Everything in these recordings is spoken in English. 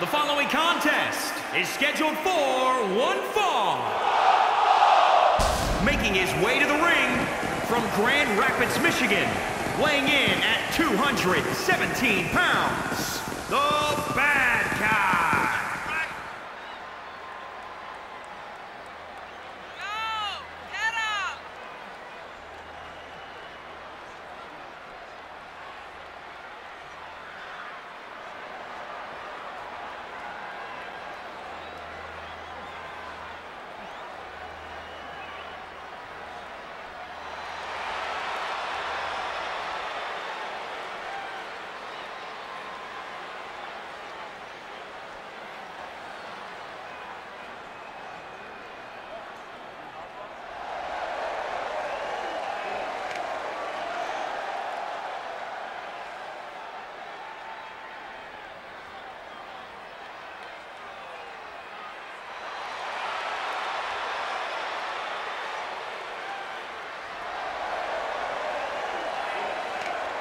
The following contest is scheduled for one fall. Making his way to the ring from Grand Rapids, Michigan, weighing in at 217 pounds, the Bad Guy. Go, get up.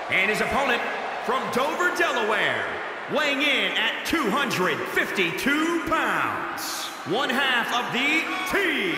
And his opponent from Dover, Delaware, weighing in at 252 pounds, one half of the T-Rex.